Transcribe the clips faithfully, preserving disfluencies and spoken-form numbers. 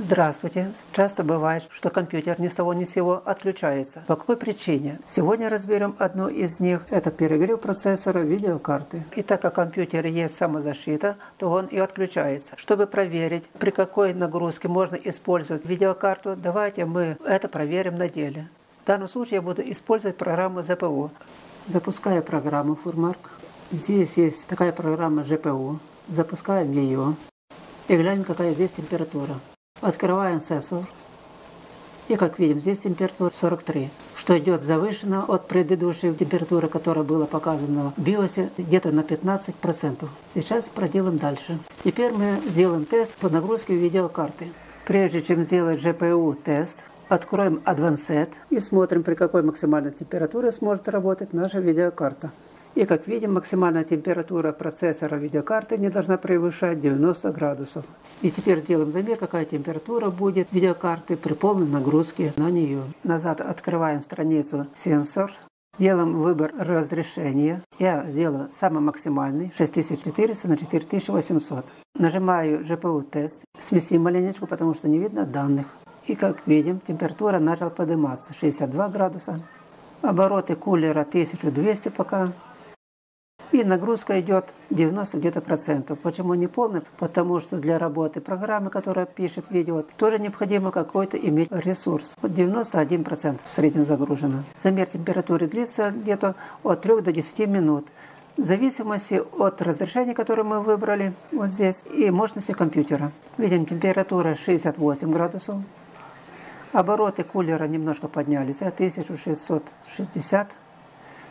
Здравствуйте! Часто бывает, что компьютер ни с того ни с сего отключается. По какой причине? Сегодня разберем одну из них. Это перегрев процессора видеокарты. И так как в компьютере есть самозащита, то он и отключается. Чтобы проверить, при какой нагрузке можно использовать видеокарту, давайте мы это проверим на деле. В данном случае я буду использовать программу зэ пэ у. Запускаю программу FurMark. Здесь есть такая программа джи пи ю. Запускаем ее и глянем, какая здесь температура. Открываем сенсор, и как видим, здесь температура сорок три, что идет завышена от предыдущей температуры, которая была показана в биосе, где-то на пятнадцать процентов. Сейчас проделаем дальше. Теперь мы сделаем тест по нагрузке видеокарты. Прежде чем сделать джи пи ю тест, откроем Advanced и смотрим, при какой максимальной температуре сможет работать наша видеокарта. И как видим, максимальная температура процессора видеокарты не должна превышать девяносто градусов. И теперь сделаем замер, какая температура будет видеокарты при полной нагрузке на нее. Назад открываем страницу «Сенсор». Делаем выбор разрешения. Я сделаю самый максимальный шесть тысяч четыреста на четыре тысячи восемьсот. Нажимаю джи пи ю-тест. Сместим линейку, потому что не видно данных. И как видим, температура начала подниматься. шестьдесят два градуса. Обороты кулера тысяча двести пока. И нагрузка идет девяносто где-то процентов. Почему не полный? Потому что для работы программы, которая пишет видео, тоже необходимо какой-то иметь ресурс. девяносто один процент в среднем загружено. Замер температуры длится где-то от трёх до десяти минут. В зависимости от разрешения, которое мы выбрали вот здесь, и мощности компьютера. Видим, температура шестьдесят восемь градусов. Обороты кулера немножко поднялись, тысяча шестьсот шестьдесят.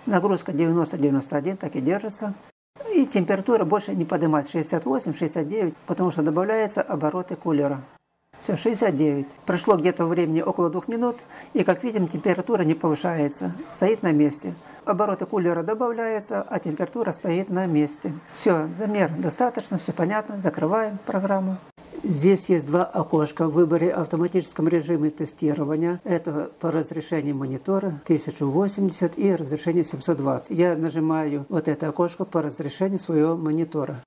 Нагрузка девяносто — девяносто один, так и держится. И температура больше не поднимается, шестьдесят восемь — шестьдесят девять, потому что добавляются обороты кулера. Все, шестьдесят девять. Прошло где-то времени около двух минут, и как видим, температура не повышается, стоит на месте. Обороты кулера добавляются, а температура стоит на месте. Все, замер достаточно, все понятно, закрываем программу. Здесь есть два окошка в выборе в автоматическом режиме тестирования. Это по разрешению монитора тысяча восемьдесят и разрешение семьсот двадцать. Я нажимаю вот это окошко по разрешению своего монитора.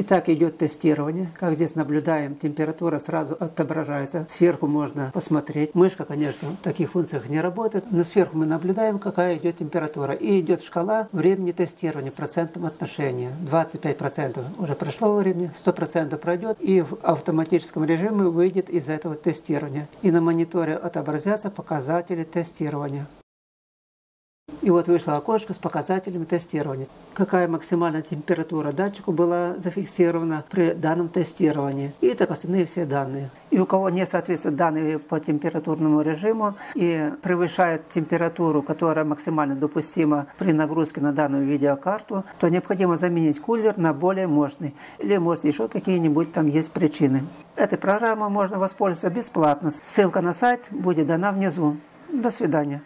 Итак, идет тестирование. Как здесь наблюдаем, температура сразу отображается. Сверху можно посмотреть. Мышка, конечно, в таких функциях не работает, но сверху мы наблюдаем, какая идет температура. И идет шкала времени тестирования в процентном отношении. двадцать пять процентов уже прошло времени, сто процентов пройдет, и в автоматическом режиме выйдет из этого тестирования. И на мониторе отобразятся показатели тестирования. И вот вышло окошко с показателями тестирования. Какая максимальная температура датчика была зафиксирована при данном тестировании. И так остальные все данные. И у кого не соответствуют данные по температурному режиму и превышает температуру, которая максимально допустима при нагрузке на данную видеокарту, то необходимо заменить кулер на более мощный. Или, может, еще какие-нибудь там есть причины. Этой программой можно воспользоваться бесплатно. Ссылка на сайт будет дана внизу. До свидания.